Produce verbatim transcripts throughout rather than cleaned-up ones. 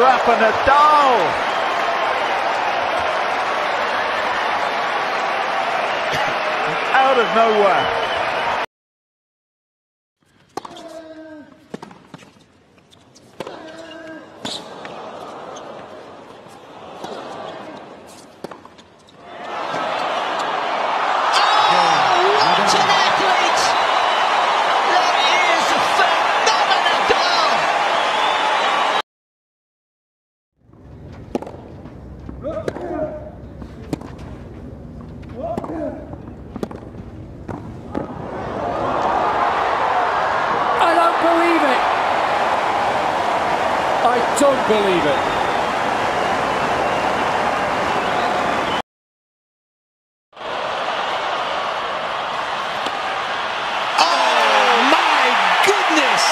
Rafa Nadal. Out of nowhere. Oh, what an athlete! That is phenomenal! I don't believe it. Oh my goodness!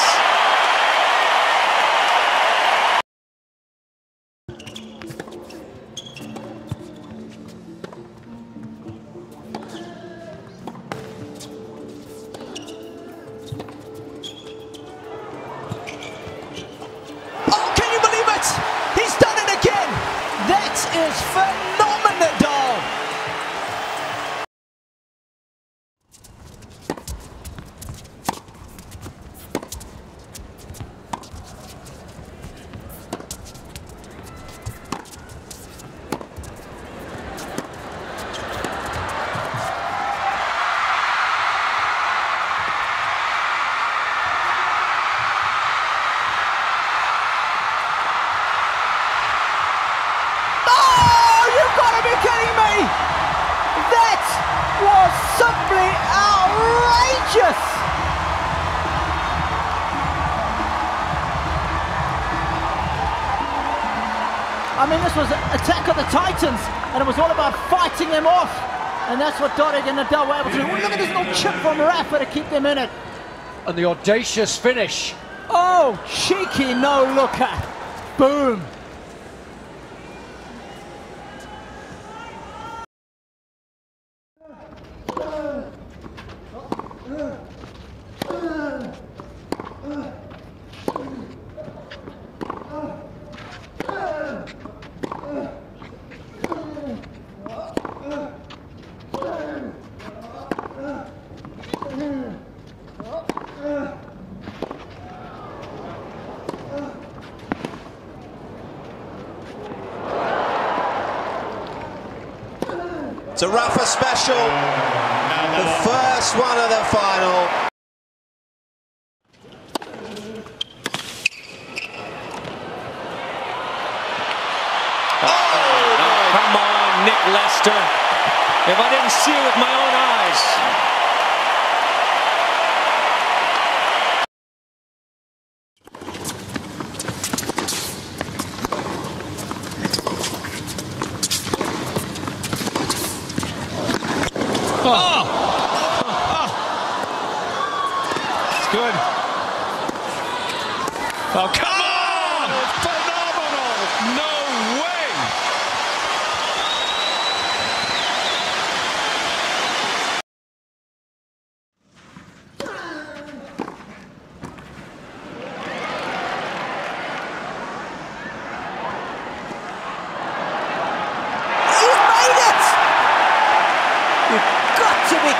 Is phenomenal. That was simply outrageous! I mean, this was Attack of the Titans, and it was all about fighting them off. And that's what Djokovic and Nadal were able to do. Look at this little chip from Rafa to keep them in it. And the audacious finish. Oh, cheeky no-looker. Boom. It's a Rafa special, the first one of the final. Lester, if I didn't see it with my own eyes. Oh! Oh. Oh. It's good. Oh, come on! Phenomenal! No!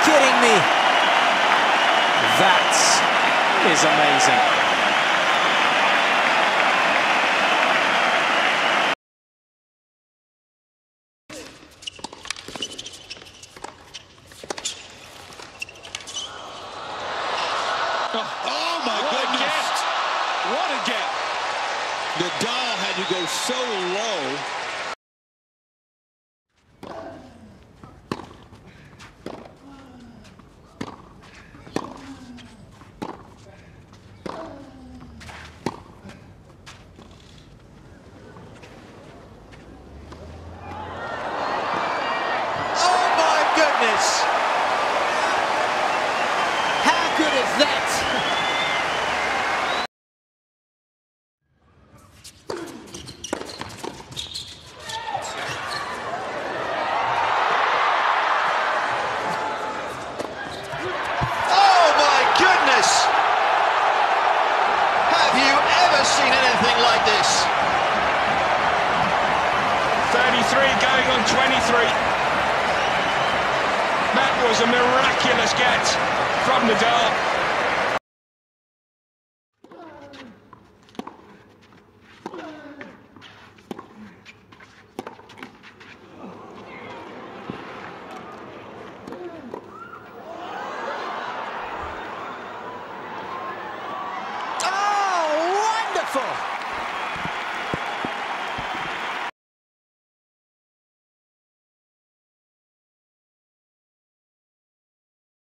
Kidding me? That is amazing. Oh, oh my what goodness! A what a gap! Nadal had to go so low. That going on twenty-three. That was a miraculous get from Nadal.